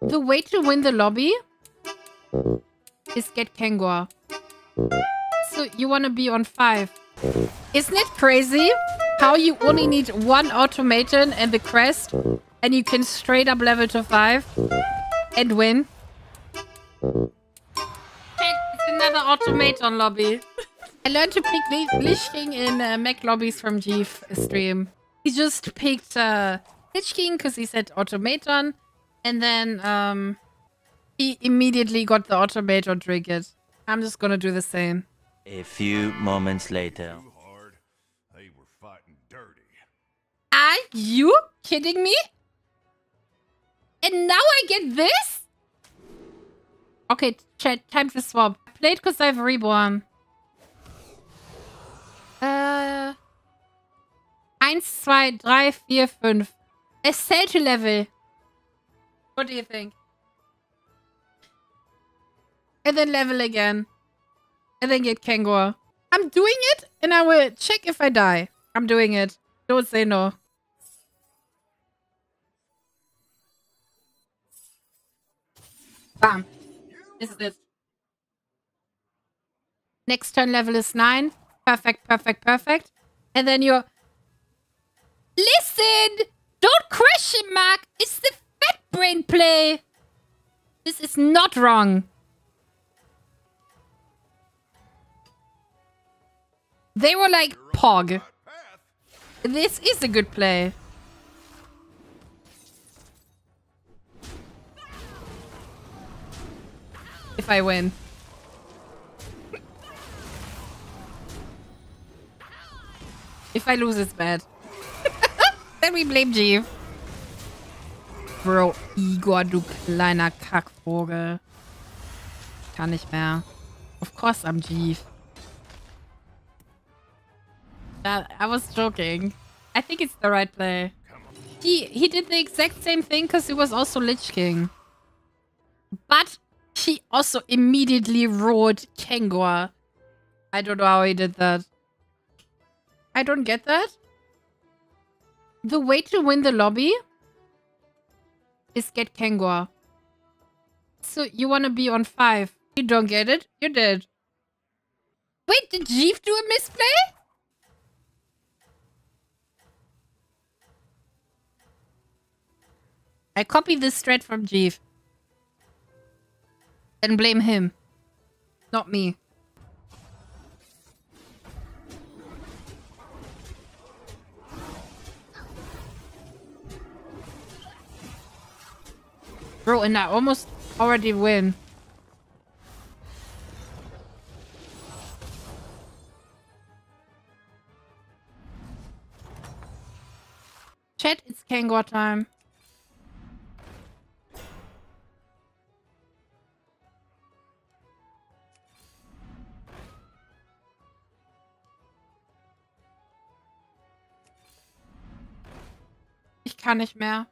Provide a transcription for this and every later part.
The way to win the lobby is get Kangor. So you want to be on 5. Isn't it crazy how you only need one automaton and the crest and you can straight up level to 5 and win? It's another automaton lobby. I learned to pick Lich King in Mac lobbies from Jeef stream. He just picked Lich King because he said automaton, and then he immediately got the automaton trinket. I'm just gonna do the same. A few moments later. They were fighting dirty. Are you kidding me? And now I get this? Okay, chat, time to swap. I played because I've reborn. 1, 2, 3, 4, 5. I said to level. What do you think? And then level again. And then get Kangor. I'm doing it and I will check if I die. I'm doing it. Don't say no. Bam. This is it. Next turn level is 9. Perfect, perfect, perfect. And then you're... Listen! Don't question mark! It's the fat brain play! This is not wrong. They were like, Pog. This is a good play. If I win. If I lose, it's bad. Then we blame Jeeve. Bro, Igor, du kleiner Kackvogel. Kann nicht mehr. Of course I'm Jeeve. I was joking. I think it's the right play. He did the exact same thing because he was also Lich King. But he also immediately roared Kangor. I don't know how he did that. I don't get that. The way to win the lobby is get Kangor. So you want to be on 5. You don't get it? You're dead. Wait, did Jeeve do a misplay? I copy this thread from Jeeve. And blame him. Not me. Bro, and I almost already win. Chat, it's Kangor time. Kann nicht mehr.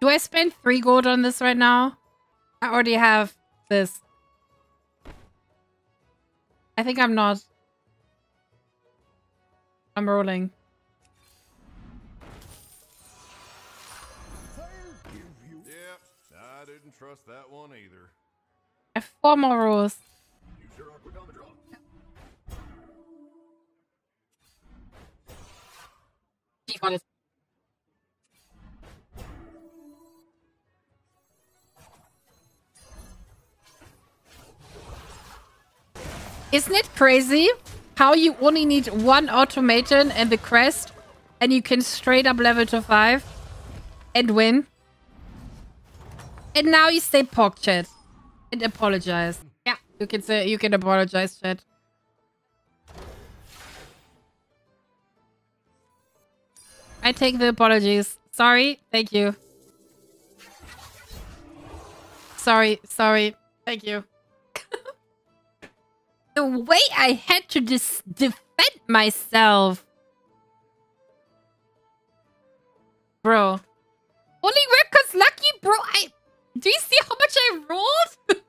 Do I spend 3 gold on this right now? I already have this. I think I'm not. I'm rolling. Yep, I didn't trust that one either. I have 4 more rolls. She got it. Isn't it crazy how you only need one automaton and the crest and you can straight up level to 5 and win? And now you say Pog, chat, and apologize. Yeah, you can say, you can apologize, chat. I take the apologies. Sorry, thank you. Sorry, sorry, thank you. The way I had to defend myself. Bro. Only work cause lucky, bro. Do you see how much I rolled?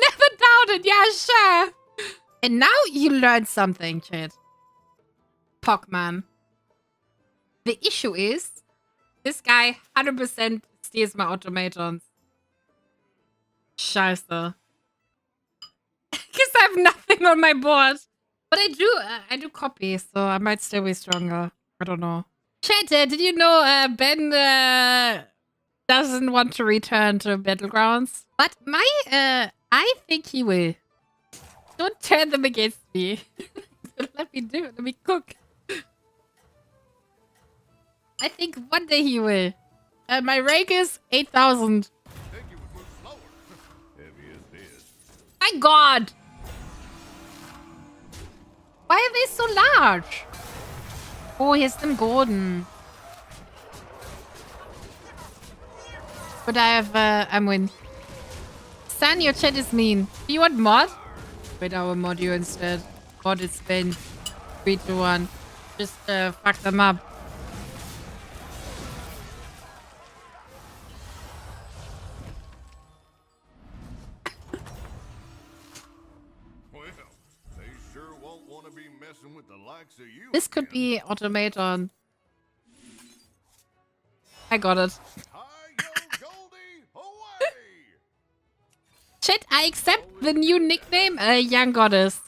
Never doubted. Yeah, sure. And now you learned something, chat. Pac-Man. The issue is, this guy 100% verstehe es mal, Automatons. Scheiße. Because I have nothing on my board. But I do copy, so I might still be stronger. I don't know. Chat, did you know Ben doesn't want to return to Battlegrounds? But I think he will. Don't turn them against me. Let me do it. Let me cook. I think one day he will. My rank is 8,000. My God! Why are they so large? Oh, here's them golden. But I have, I'm win. San, your chat is mean. Do you want mod? Wait, I will mod you instead. Mod is Ben. 3, 2, 1. Just, fuck them up. This could be Automaton. I got it. Shit, I accept the new nickname, Young Goddess.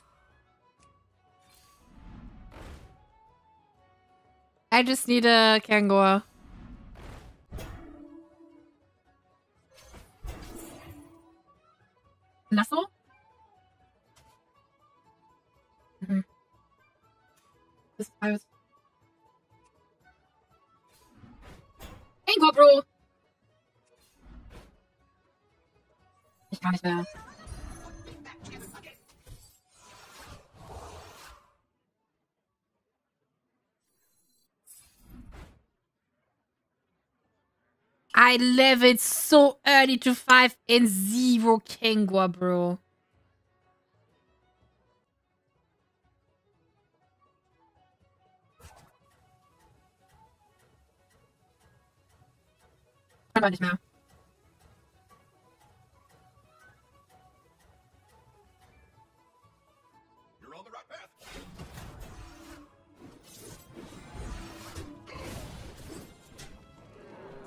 I just need a Kangor. Lasso? Mm-hmm. This pirate. Kangor, Bro! Ich kann nicht mehr. I leveled so early to 5 and 0 Kangor, Bro. Aber nicht mehr.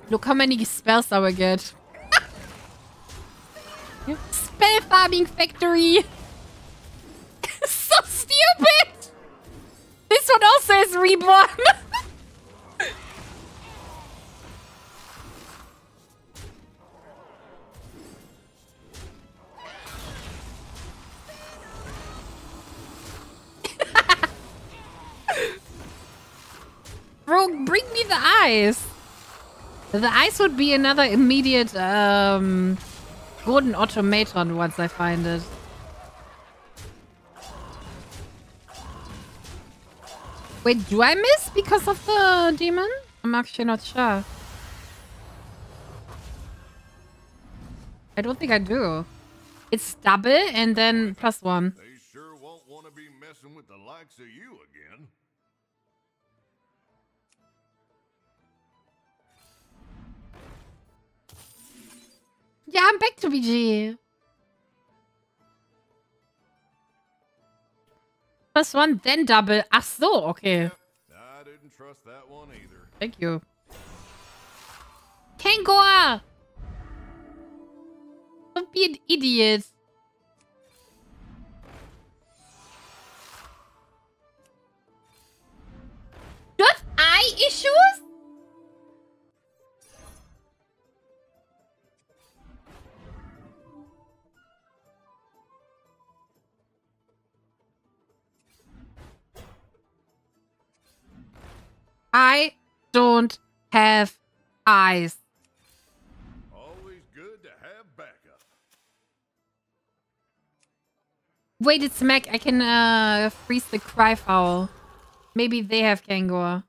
Look how many spells I will get. Spell farming factory. So stupid. This one also is Reborn. Bro, bring me the eyes. The ice would be another immediate golden Automaton once I find it. Wait, do I miss because of the demon? I'm actually not sure. I don't think I do. It's double and then +1. They sure won't want to be messing with the likes of you again. Yeah, I'm back to BG. +1, then double. Ach so, okay. I didn't trust that one either. Thank you. Kangor! Don't be an idiot. Do I have eye issues? I don't have eyes. Always good to have backup. Wait, it's Mac. I can freeze the cry fowl. Maybe they have Kangor.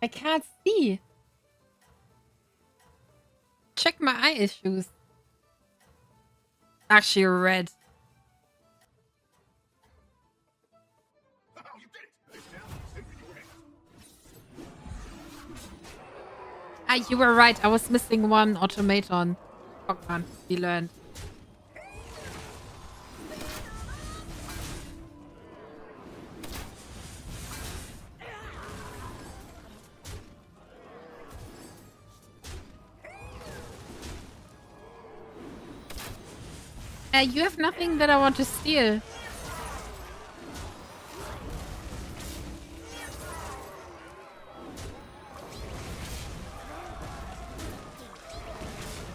I can't see. Check my eye issues. Actually red. Oh, you did it. Ah, you were right. I was missing one Automaton. Pac-Man, we learned. You have nothing that I want to steal.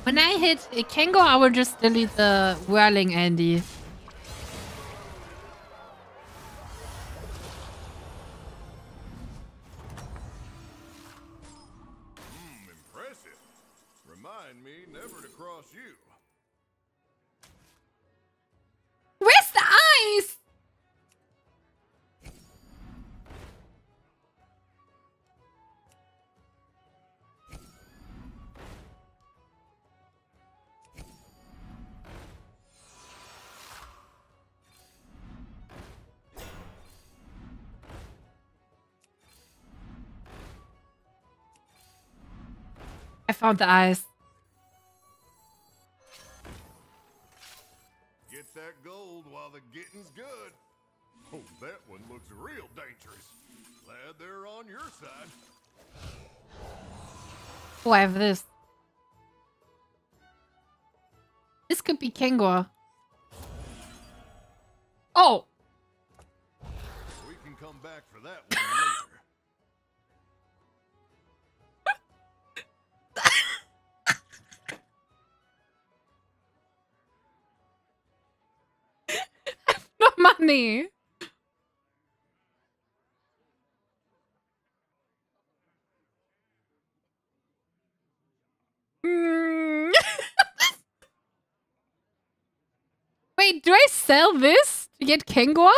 When I hit a Kangor, I will just delete the whirling Andy. Impressive. Remind me never to cross you. Where's the ice? I found the eyes. Get that gold while the getting's good. Oh, that one looks real dangerous. Glad they're on your side. Oh, I have this. This could be Kangor. Oh! We can come back for that one later. Money. Wait, do I sell this to get Kangor?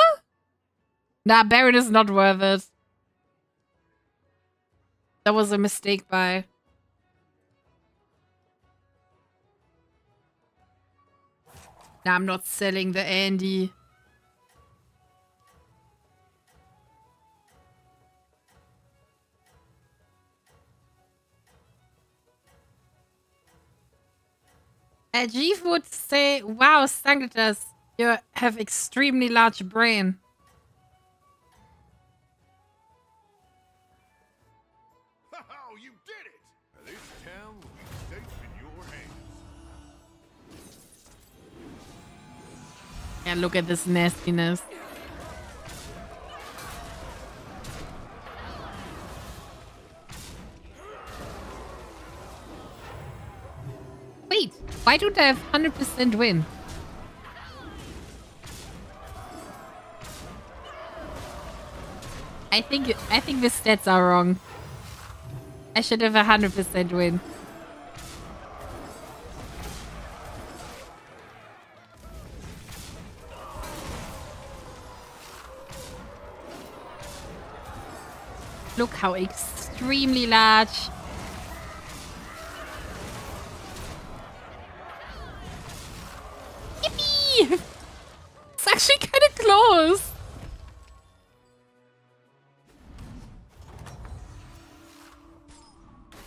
Nah, Baron is not worth it. That was a mistake buy. Nah, I'm not selling the Andy. Jeeve would say, wow, Sanglitas, you have extremely large brain. Oh, you did it! This town will be safe in your hands. And look at this nastiness. Wait, why don't I have 100% win? I think the stats are wrong. I should have 100% win. Look how extremely large. It's actually kind of close.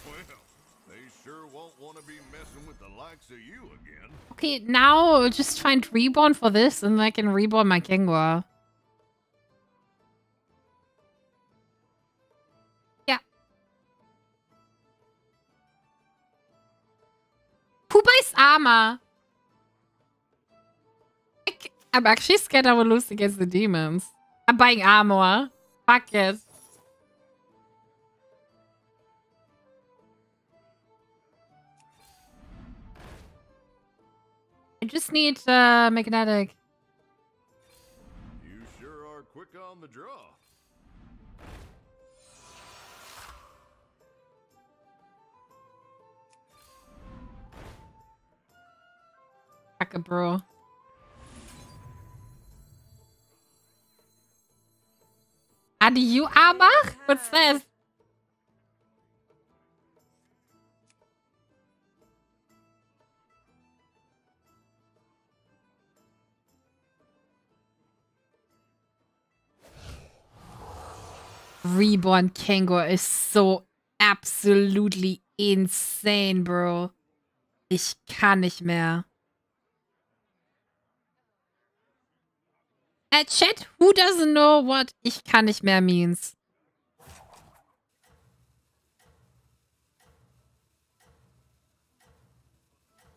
Well, they sure won't want to be messing with the likes of you again. Okay, now just find Reborn for this, and I can Reborn my Kangor. Yeah. Who buys armor? I'm actually scared I will lose against the demons. I'm buying armor. Fuck it. I just need magnetic. You sure are quick on the draw. Fuck it, bro. Andy, you armor? What's this? Reborn Kangor is so absolutely insane, bro. Ich kann nicht mehr. Chat, who doesn't know what ich kann nicht mehr means?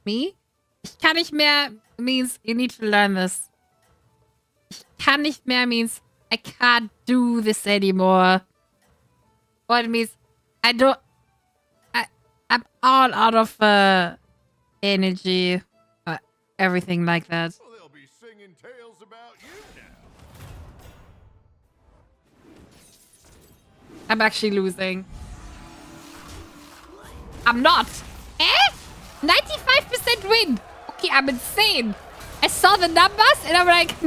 Me? Ich kann nicht mehr means you need to learn this. Ich kann nicht mehr means I can't do this anymore. Or it means I don't... I'm all out of energy. Everything like that. Well, they'll be singing tales about you now. I'm actually losing. I'm not. Eh? 95% win. Okay, I'm insane. I saw the numbers and I'm like,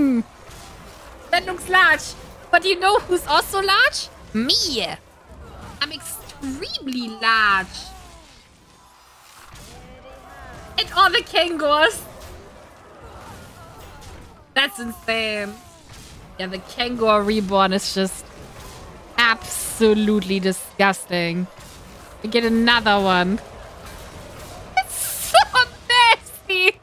that looks large. But you know who's also large? Me. I'm extremely large. And all the Kangors. That's insane. Yeah, the Kangor Reborn is just absolutely disgusting. We get another one. It's so nasty.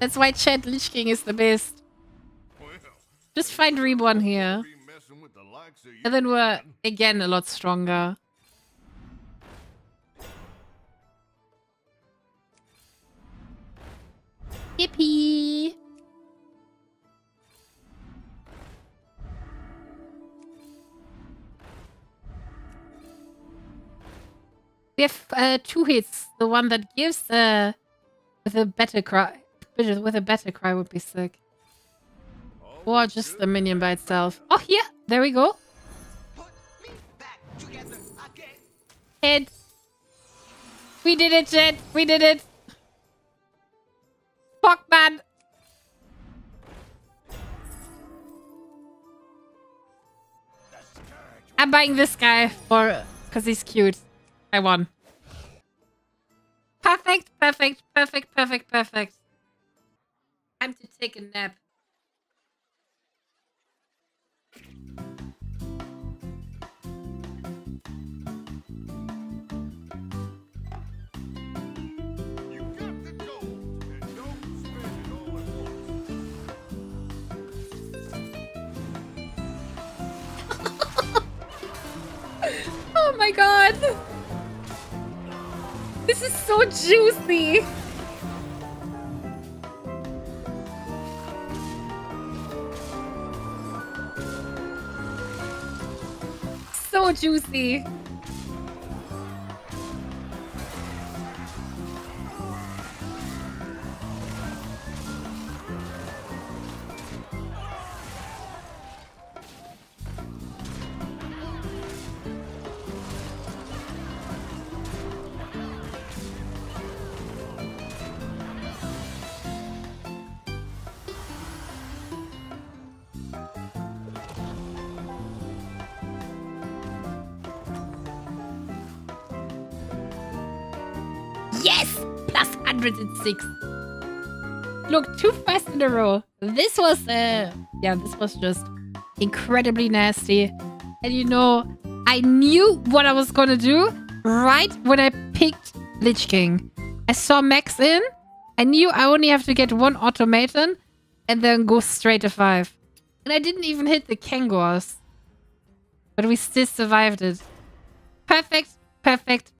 That's why chat, Lich King is the best. Just find Reborn here. And then we're again a lot stronger. Yippee! We have 2 hits. The one that gives with a battle cry would be sick. Or just the minion by itself. Oh, yeah! There we go. Put me back together again. Head. We did it, Jet. We did it. Pac-Man. I'm buying this guy for because he's cute. I won. Perfect, perfect, perfect, perfect, perfect. Time to take a nap. Oh my god! This is so juicy! So juicy! Yes! Plus 106. Look, 2 fights in a row. This was, yeah, this was just incredibly nasty. And you know, I knew what I was gonna do right when I picked Lich King. I saw Max in. I knew I only have to get 1 automaton and then go straight to 5. And I didn't even hit the Kangors. But we still survived it. Perfect, perfect,